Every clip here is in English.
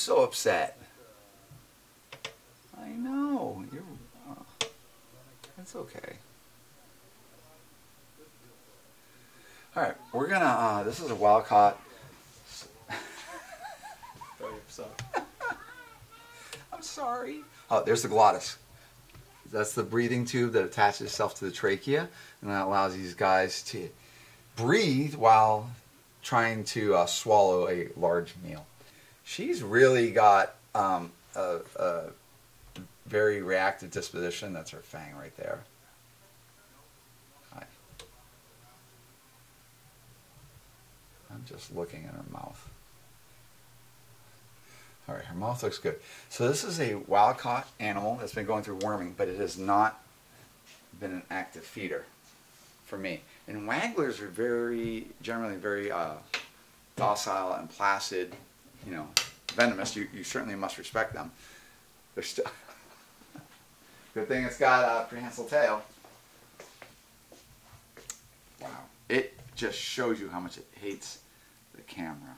so upset? I know. You're. That's okay. All right, we're gonna. This is a wild caught. I'm sorry. Oh, there's the glottis. That's the breathing tube that attaches itself to the trachea, and that allows these guys to breathe while trying to swallow a large meal. She's really got a very reactive disposition. That's her fang right there. Hi. I'm just looking at her mouth. All right, her mouth looks good. So this is a wild-caught animal that's been going through worming, but it has not been an active feeder for me. And wagglers are generally very docile and placid, you know, venomous. You certainly must respect them. They're still... Good thing it's got a prehensile tail. Wow. It just shows you how much it hates the camera.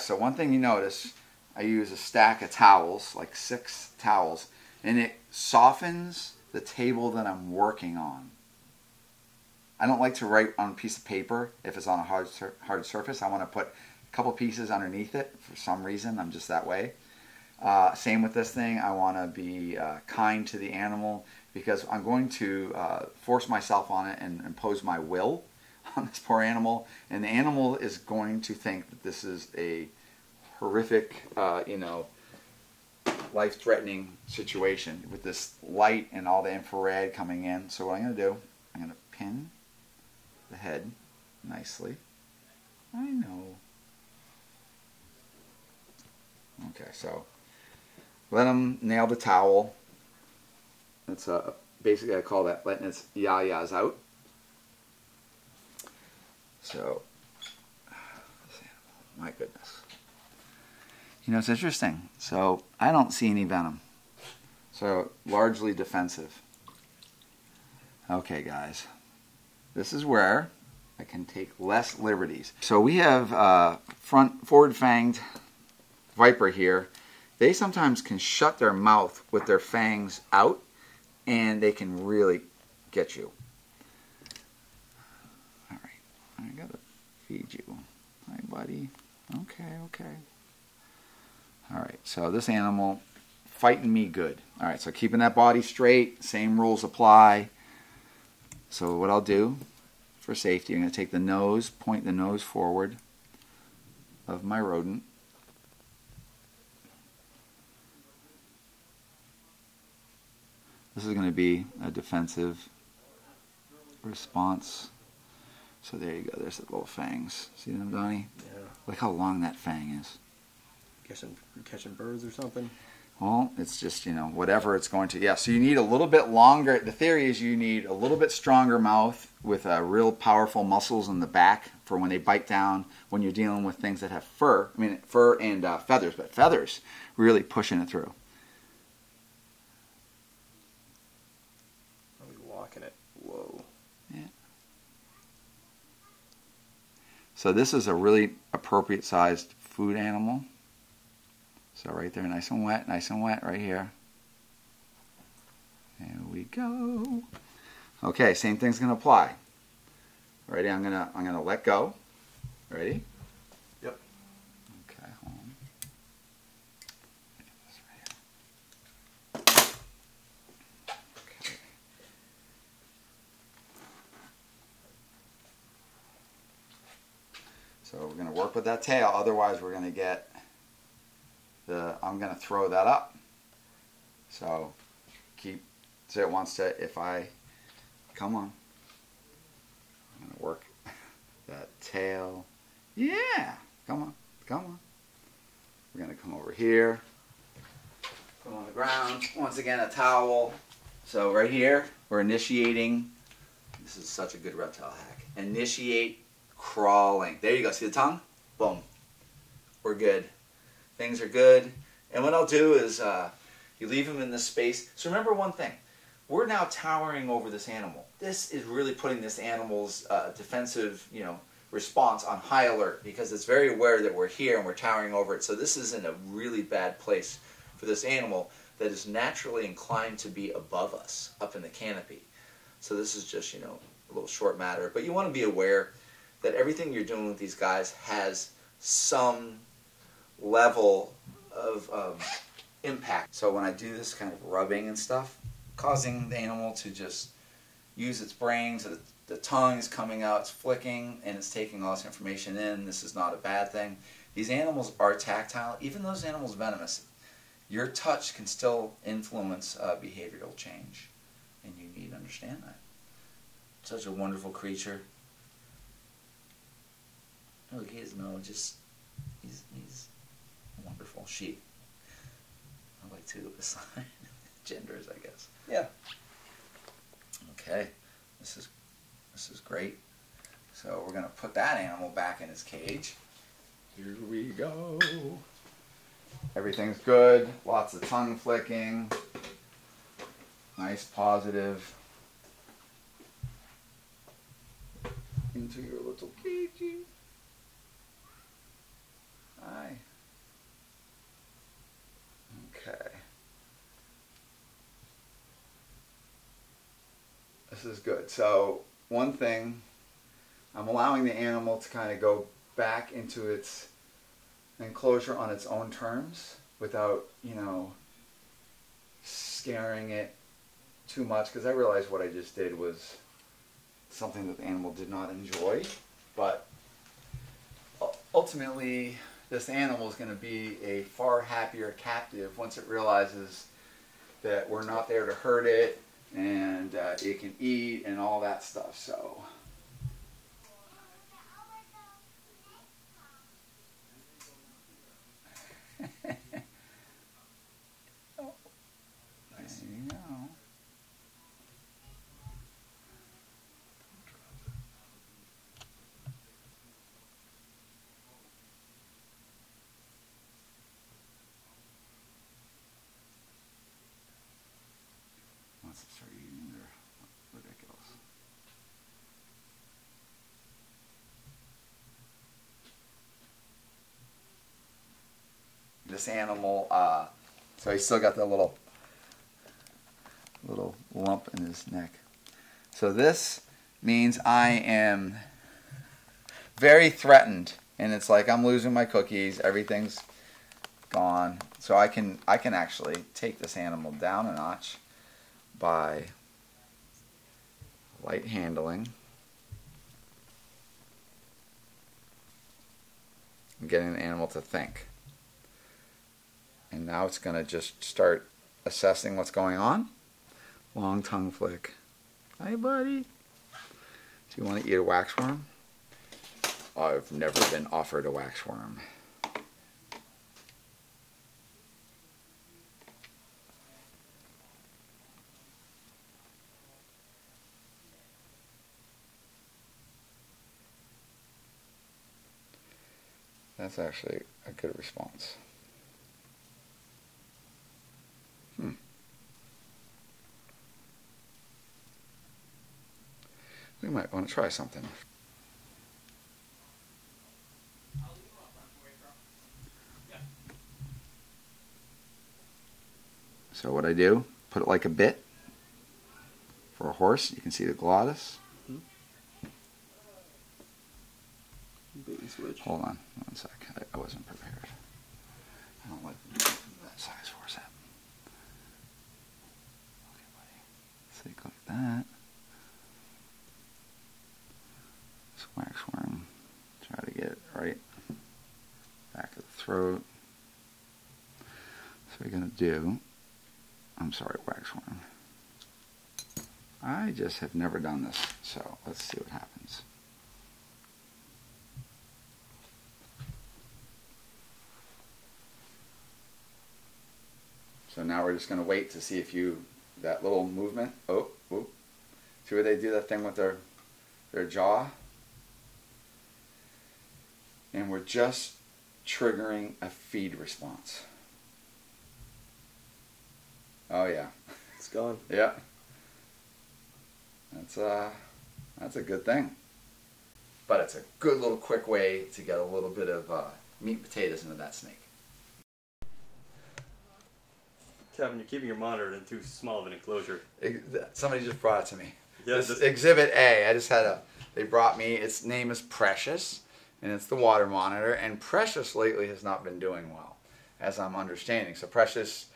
So one thing you notice, I use a stack of towels, like 6 towels, and it softens the table that I'm working on. I don't like to write on a piece of paper if it's on a hard surface. I want to put a couple pieces underneath it. For some reason, I'm just that way. Same with this thing. I want to be kind to the animal because I'm going to force myself on it and impose my will on this poor animal, and the animal is going to think that this is a horrific, you know, life-threatening situation with this light and all the infrared coming in. So what I'm going to do, I'm going to pin the head nicely. I know. Okay, so let them nail the towel. That's basically I call that letting its yah-yahs out. So, this animal, my goodness. You know, it's interesting. So, I don't see any venom. So, largely defensive. Okay, guys. This is where I can take less liberties. So, we have forward-fanged viper here. They sometimes can shut their mouth with their fangs out, and they can really get you. I gotta feed you. Hi, buddy. Okay, okay. All right, so this animal fighting me good. All right, so keeping that body straight, same rules apply. So what I'll do for safety, I'm gonna take the nose, point the nose forward of my rodent. This is gonna be a defensive response. So there you go, there's the little fangs. See them, Donnie? Yeah. Look how long that fang is. Catching birds or something? Well, it's just, you know, whatever it's going to. Yeah, so you need a little bit longer. The theory is you need a little bit stronger mouth with real powerful muscles in the back for when they bite down, when you're dealing with things that have fur. I mean, fur and feathers, but feathers really pushing it through. So this is a really appropriate sized food animal. So right there, nice and wet right here. There we go. Okay, same thing's gonna apply. Ready? I'm gonna let go. Ready? Yep. Okay, hold on. Look at this right here. Okay. So we're going to work with that tail, otherwise we're going to get the, I'm going to throw that up. So keep, so it wants to, if I, come on, I'm going to work that tail. Yeah, come on, come on. We're going to come over here, come on the ground, once again a towel. So right here, we're initiating, this is such a good reptile hack, initiate crawling. There you go. See the tongue? Boom. We're good. Things are good. And what I'll do is you leave them in this space. So remember one thing. We're now towering over this animal. This is really putting this animal's defensive, you know, response on high alert because it's very aware that we're here and we're towering over it. So this is in a really bad place for this animal that is naturally inclined to be above us, up in the canopy. So this is just, you know, a little short matter. But you want to be aware that everything you're doing with these guys has some level of impact. So when I do this kind of rubbing and stuff, causing the animal to just use its brain, so that the tongue is coming out, it's flicking, and it's taking all this information in. This is not a bad thing. These animals are tactile. Even those animals venomous, your touch can still influence behavioral change, and you need to understand that. Such a wonderful creature. Look, his nose, just, he's a wonderful sheep. I like to assign genders, I guess. Yeah. Okay, this is great. So we're going to put that animal back in his cage. Here we go. Everything's good. Lots of tongue flicking. Nice positive. Into your little cagey. Hi. Okay. This is good. So one thing, I'm allowing the animal to kind of go back into its enclosure on its own terms without, you know, scaring it too much, because I realized what I just did was something that the animal did not enjoy. But ultimately, this animal is going to be a far happier captive once it realizes that we're not there to hurt it, and it can eat and all that stuff. So there you go. Once it starts eating, they're ridiculous. This animal, so he's still got that little lump in his neck. So this means I am very threatened, and it's like I'm losing my cookies. Everything's gone. So I can actually take this animal down a notch by light handling and getting the animal to think. And now it's going to just start assessing what's going on. Long tongue flick. Hi, buddy. Do you want to eat a waxworm? I've never been offered a waxworm. That's actually a good response. We might want to try something. So what I do, put it like a bit for a horse. You can see the glottis. Hold on, one sec. I wasn't prepared. I don't like that size force up. Okay, buddy. Think like that. This waxworm. Try to get it right back of the throat. So we're gonna do. I'm sorry, waxworm. I just have never done this, so let's see what happens. So now we're just going to wait to see if you, that little movement, oh, whoop. See where they do that thing with their jaw? And we're just triggering a feed response. Oh yeah. It's gone. Yeah. That's a good thing. but it's a good little quick way to get a little bit of meat and potatoes into that snake. Kevin, you're keeping your monitor in too small of an enclosure. Somebody just brought it to me. Yeah, this Exhibit A. I just had a... They brought me... Its name is Precious, and it's the Water Monitor, and Precious lately has not been doing well, as I'm understanding. So Precious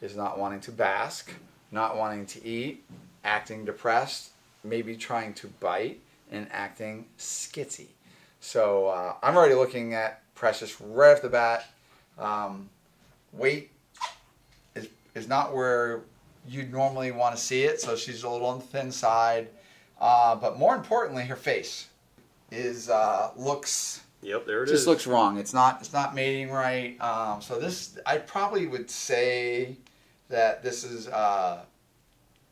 is not wanting to bask, not wanting to eat, acting depressed, maybe trying to bite, and acting skitty. So I'm already looking at Precious right off the bat. Weight is not where you'd normally want to see it, so she's a little on the thin side. But more importantly, her face is looks... Yep, there it is. Just looks wrong. It's not mating right. So this, I probably would say that this is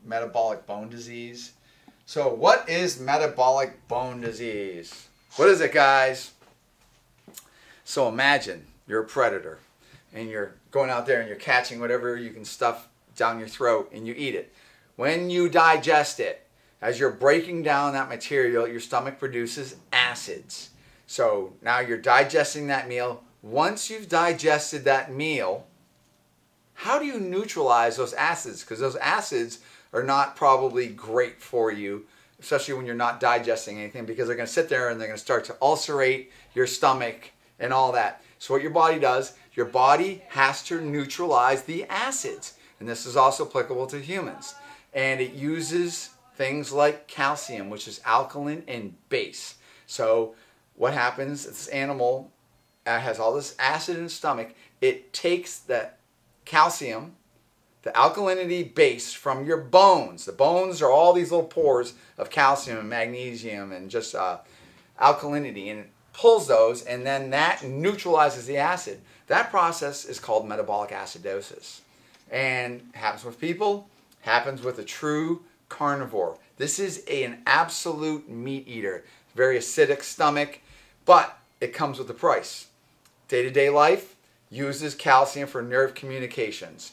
metabolic bone disease. So what is metabolic bone disease? What is it, guys? So imagine you're a predator and you're going out there and you're catching whatever you can stuff down your throat and you eat it. When you digest it, as you're breaking down that material, your stomach produces acids. So now you're digesting that meal. Once you've digested that meal, how do you neutralize those acids? Because those acids are not probably great for you, especially when you're not digesting anything, because they're going to sit there and they're going to start to ulcerate your stomach and all that. So what your body does, your body has to neutralize the acids. And this is also applicable to humans. And it uses things like calcium, which is alkaline and base. So what happens, this animal has all this acid in its stomach, it takes the calcium, the alkalinity base from your bones. The bones are all these little pores of calcium and magnesium and just alkalinity, and it pulls those, and then that neutralizes the acid. That process is called metabolic acidosis, and happens with people, happens with a true carnivore. This is an absolute meat eater. Very acidic stomach, but it comes with a price. Day-to-day life uses calcium for nerve communications.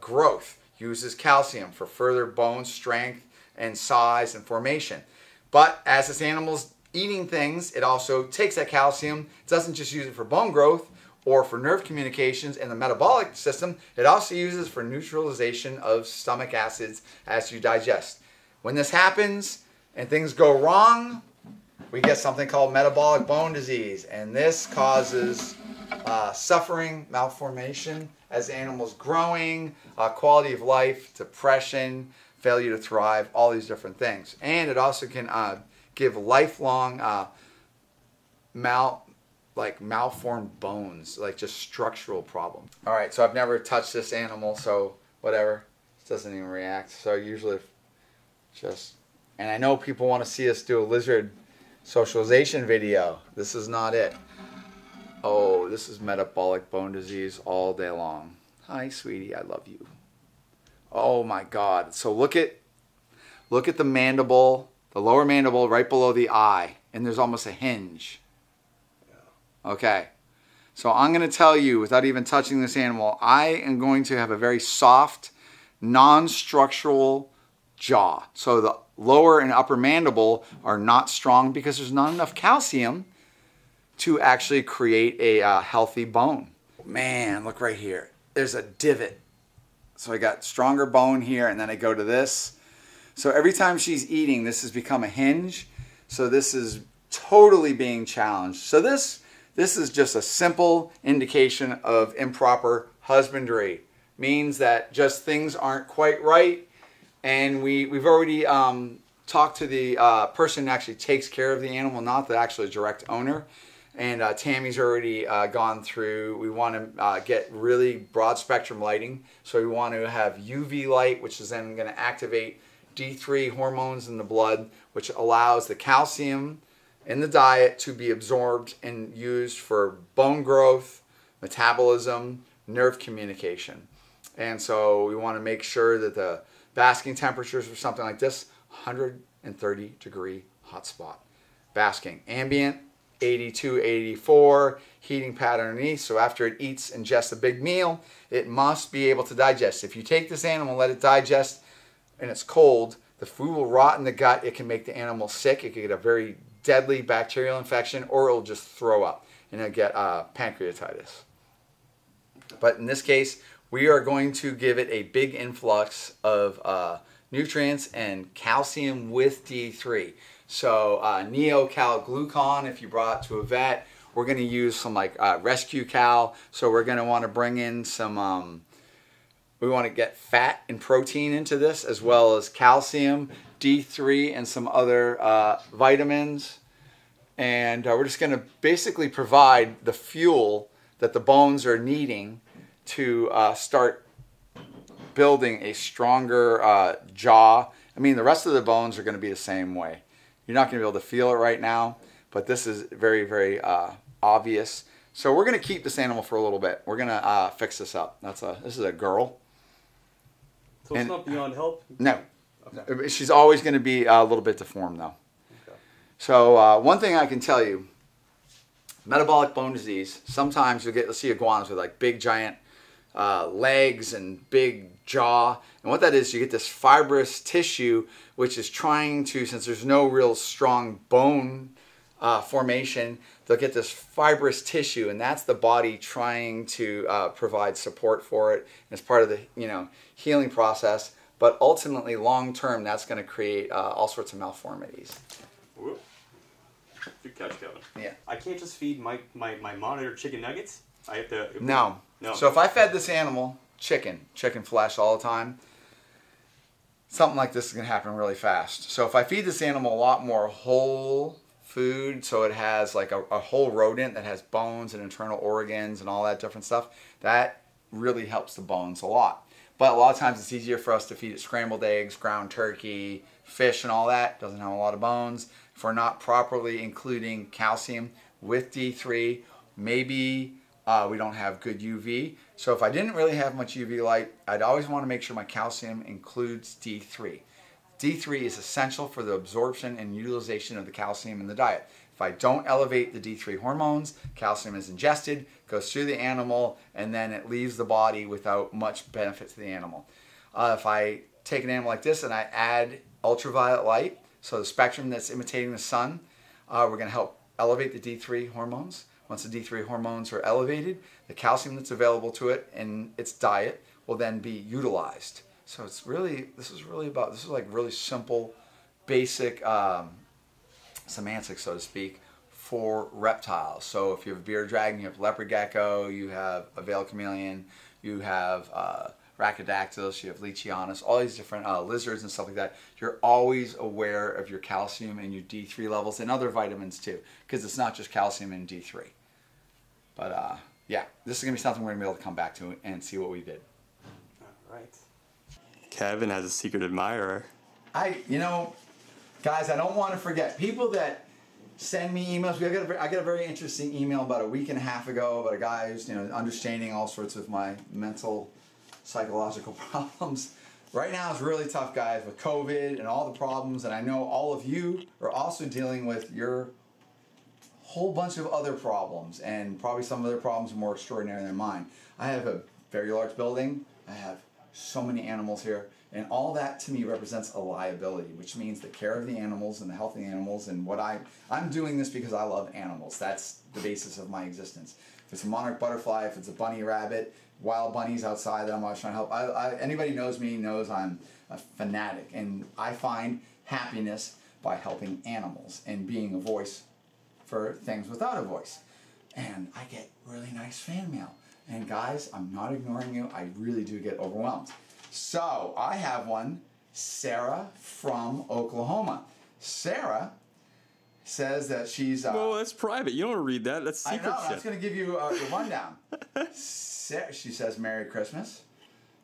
Growth uses calcium for further bone strength and size and formation. But as this animal's eating things, it also takes that calcium. It doesn't just use it for bone growth or for nerve communications and the metabolic system. It also uses for neutralization of stomach acids as you digest. When this happens and things go wrong, we get something called metabolic bone disease, and this causes suffering, malformation as animals growing, quality of life, depression, failure to thrive, all these different things. And it also can give lifelong malformed bones, like just structural problems. All right, so I've never touched this animal, so whatever. It doesn't even react, so usually just... And I know people want to see us do a lizard socialization video. This is not it. Oh, this is metabolic bone disease all day long. Hi, sweetie, I love you. Oh my God. So look at the mandible, the lower mandible right below the eye, and there's almost a hinge. Okay. So I'm going to tell you, without even touching this animal, I am going to have a very soft, non-structural jaw. So the lower and upper mandible are not strong because there's not enough calcium to actually create a healthy bone. Man, look right here. There's a divot. So I got stronger bone here, and then I go to this. So every time she's eating, this has become a hinge. So this is totally being challenged. So this is just a simple indication of improper husbandry. Means that just things aren't quite right. And we've already talked to the person who actually takes care of the animal, not the actual direct owner. And Tammy's already gone through. We want to get really broad spectrum lighting. So we want to have UV light, which is then going to activate D3 hormones in the blood, which allows the calcium in the diet to be absorbed and used for bone growth, metabolism, nerve communication. And so we want to make sure that the basking temperatures for something like this, 130-degree hot spot. Basking. Ambient, 82, 84. Heating pad underneath. So after it eats, ingests a big meal, it must be able to digest. If you take this animal, let it digest, and it's cold, the food will rot in the gut. It can make the animal sick. It can get a very deadly bacterial infection, or it'll just throw up and it'll get pancreatitis. But in this case, we are going to give it a big influx of nutrients and calcium with D3. So neocalglucon, if you brought it to a vet, we're going to use some like rescue cal. So we're going to want to bring in some, we want to get fat and protein into this, as well as calcium, D3, and some other vitamins. And we're just going to basically provide the fuel that the bones are needing to start building a stronger jaw. I mean, the rest of the bones are going to be the same way. You're not going to be able to feel it right now, but this is very, very obvious. So we're going to keep this animal for a little bit. We're going to fix this up. This is a girl. So it's not beyond help? No. Okay. She's always going to be a little bit deformed, though. Okay. So one thing I can tell you, metabolic bone disease, sometimes you'll see iguanas with like big giant legs and big jaw, and what that is, you get this fibrous tissue which is trying to, since there's no real strong bone formation, they'll get this fibrous tissue, and that's the body trying to provide support for it, and it's part of the healing process. But ultimately, long term, that's going to create all sorts of malformities. Whoop. Good catch, Kevin. Yeah. I can't just feed my monitor chicken nuggets. I have to. No. No. So if I fed this animal chicken flesh all the time, something like this is going to happen really fast. So if I feed this animal a lot more whole food, so it has like a whole rodent that has bones and internal organs and all that different stuff, that really helps the bones a lot. But a lot of times it's easier for us to feed it scrambled eggs, ground turkey, fish and all that. Doesn't have a lot of bones. If we're not properly including calcium with D3, maybe we don't have good UV. So if I didn't really have much UV light, I'd always want to make sure my calcium includes D3. D3 is essential for the absorption and utilization of the calcium in the diet. If I don't elevate the D3 hormones, calcium is ingested, goes through the animal, and then it leaves the body without much benefit to the animal. If I take an animal like this and I add ultraviolet light, so the spectrum that's imitating the sun, we're going to help elevate the D3 hormones. Once the D3 hormones are elevated, the calcium that's available to it in its diet will then be utilized. So it's really, this is like really simple, basic semantics, so to speak, for reptiles. So if you have a bearded dragon, you have leopard gecko, you have a veiled chameleon, you have Rachidactylus, you have Lichianus, all these different lizards and stuff like that. You're always aware of your calcium and your D3 levels and other vitamins too, because it's not just calcium and D3. But yeah, this is going to be something we're going to be able to come back to and see what we did. All right. Kevin has a secret admirer. You know, guys, I don't want to forget. People that send me emails. I got a very interesting email about a week and a half ago about a guy who's understanding all sorts of my mental psychological problems. Right now it's really tough, guys, with COVID and all the problems, and I know all of you are also dealing with your whole bunch of other problems, and probably some of their problems are more extraordinary than mine. I have a very large building. I have so many animals here, and all that to me represents a liability, which means the care of the animals and the health of the animals, and what I'm doing this because I love animals. That's the basis of my existence. If it's a monarch butterfly, if it's a bunny rabbit, wild bunnies outside that I'm always trying to help. Anybody who knows me knows I'm a fanatic, and I find happiness by helping animals and being a voice for things without a voice. And I get really nice fan mail. And guys, I'm not ignoring you. I really do get overwhelmed. So I have one, Sarah from Oklahoma. Sarah says that she's... well, that's private. You don't read that. That's secret shit. I know. I was going to give you the rundown. She says, Merry Christmas.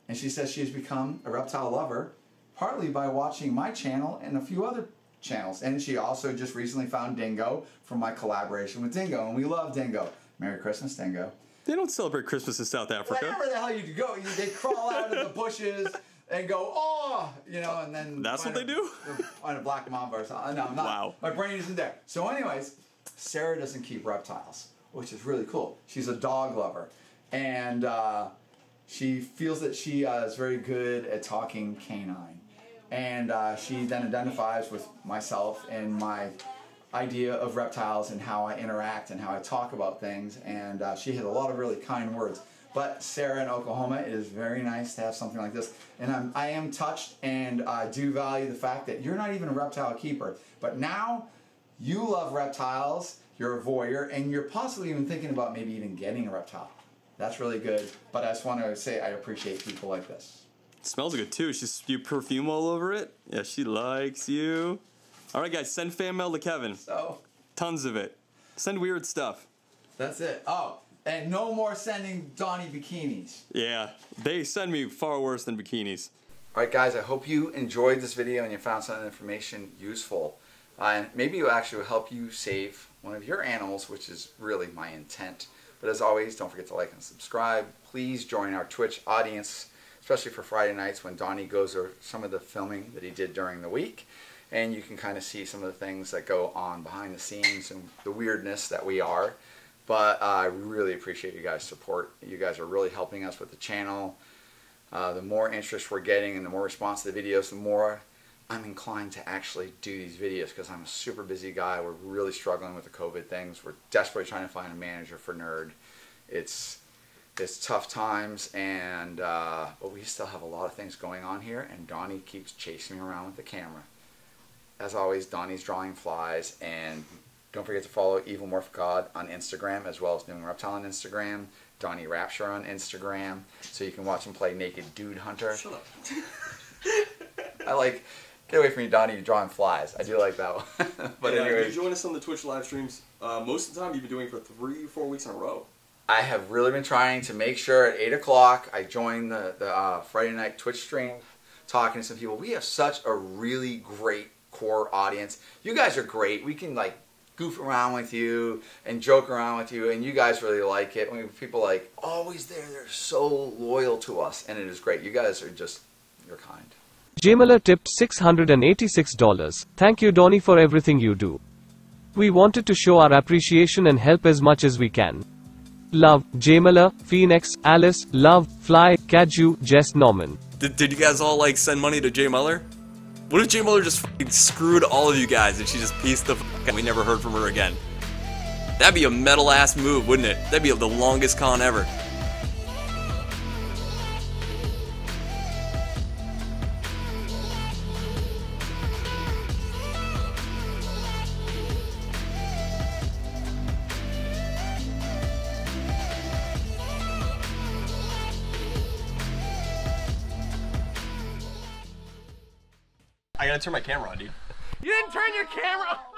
And she says she's become a reptile lover, partly by watching my channel and a few other channels. And she also just recently found Dingo from my collaboration with Dingo. And we love Dingo. Merry Christmas, Dingo. They don't celebrate Christmas in South Africa. Wherever the hell you go, they crawl out of the bushes and go, oh, and then... That's what they do? On a black mamba or something. No, I'm not. Wow. My brain isn't there. So anyways, Sarah doesn't keep reptiles, which is really cool. She's a dog lover. And she feels that she is very good at talking canine. And she then identifies with myself and my idea of reptiles and how I interact and how I talk about things, and she had a lot of really kind words. But Sarah in Oklahoma, it is very nice to have something like this, and I am touched, and I do value the fact that you're not even a reptile keeper, but now you love reptiles, you're a voyeur, and you're possibly even thinking about maybe even getting a reptile. That's really good, but I just want to say I appreciate people like this. It smells good too. She spewed perfume all over it. Yeah, she likes you. All right, guys, send fan mail to Kevin. So tons of it. Send weird stuff. That's it. Oh, and no more sending Donnie bikinis. Yeah, they send me far worse than bikinis. All right, guys, I hope you enjoyed this video and you found some of the information useful. Maybe it actually will help you save one of your animals, which is really my intent. But as always, don't forget to like and subscribe. Please join our Twitch audience, especially for Friday nights when Donnie goes over some of the filming that he did during the week. And you can kind of see some of the things that go on behind the scenes and the weirdness that we are. But I really appreciate you guys' support. You guys are really helping us with the channel. The more interest we're getting and the more response to the videos, the more I'm inclined to actually do these videos, because I'm a super busy guy. We're really struggling with the COVID things. We're desperately trying to find a manager for Nerd. It's tough times, and but we still have a lot of things going on here, and Donnie keeps chasing me around with the camera. As always, Donnie's drawing flies, and don't forget to follow Evil Morph God on Instagram, as well as New England Reptile on Instagram, Donnie Rapture on Instagram, so you can watch him play Naked Dude Hunter. Shut up. I like... Get away from you, Donnie, you're drawing flies. I do like that one. But yeah, anyway, you join us on the Twitch live streams. Most of the time, you've been doing it for 3 or 4 weeks in a row. I have really been trying to make sure at 8 o'clock I join the Friday night Twitch stream, talking to some people. We have such a really great core audience. You guys are great. We can like goof around with you and joke around with you, and you guys really like it. We have people like always there. They're so loyal to us, and it is great. You guys are just, you're kind. Jamila tipped $686. Thank you, Donnie, for everything you do. We wanted to show our appreciation and help as much as we can. Love, Jamila, Phoenix, Alice, Love, Fly, Kaju, Jess Norman. Did you guys all like send money to Jay Muller? What if Jay Muller just f***ing screwed all of you guys and she just pieced the f*** out? We never heard from her again. That'd be a metal ass move, wouldn't it? That'd be the longest con ever. I gotta turn my camera on, dude. You didn't turn your camera on!